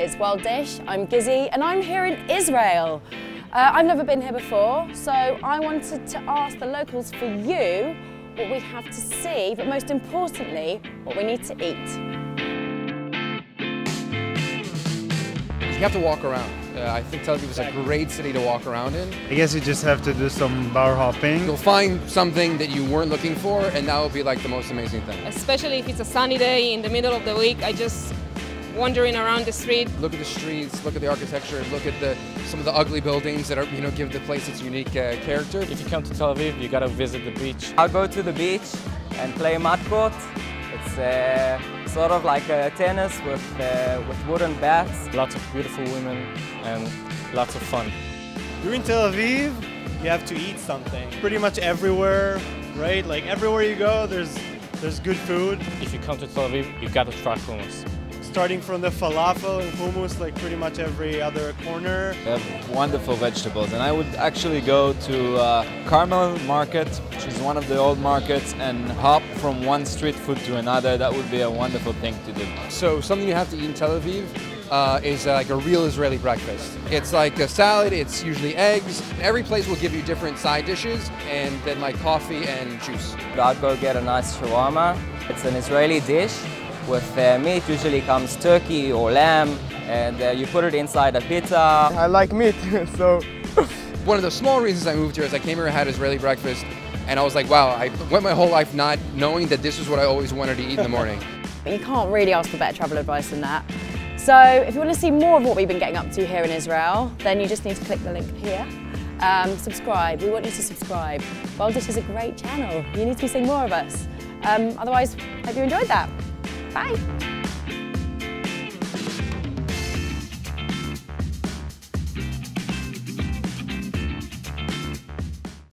It's World Dish. I'm Gizzi and I'm here in Israel. I've never been here before, so I wanted to ask the locals for you what we have to see, but most importantly, what we need to eat. You have to walk around. I think Tel Aviv is a great city to walk around in. I guess you just have to do some bar hopping. You'll find something that you weren't looking for, and that will be like the most amazing thing. Especially if it's a sunny day in the middle of the week, I just wandering around the street. Look at the streets, look at the architecture, look at some of the ugly buildings that are, you know, give the place its unique character. If you come to Tel Aviv, you gotta visit the beach. I'll go to the beach and play matkot. It's sort of like a tennis with wooden bats. Lots of beautiful women and lots of fun. You're in Tel Aviv, you have to eat something. Pretty much everywhere, right? Like everywhere you go, there's good food. If you come to Tel Aviv, you gotta try hummus. Starting from the falafel and hummus, like pretty much every other corner. They have wonderful vegetables, and I would actually go to Carmel Market, which is one of the old markets, and hop from one street food to another. That would be a wonderful thing to do. So something you have to eat in Tel Aviv is like a real Israeli breakfast. It's like a salad, it's usually eggs. Every place will give you different side dishes, and then like coffee and juice. I'll go get a nice shawarma. It's an Israeli dish. With meat, usually comes turkey or lamb, and you put it inside a pita. I like meat, so... One of the small reasons I moved here is I came here and had Israeli breakfast, and I was like, wow, I went my whole life not knowing that this is what I always wanted to eat in the morning. You can't really ask for better travel advice than that. So if you want to see more of what we've been getting up to here in Israel, then you just need to click the link here. Subscribe, we want you to subscribe. World Dish is a great channel, you need to be seeing more of us. Otherwise, hope you enjoyed that. Bye.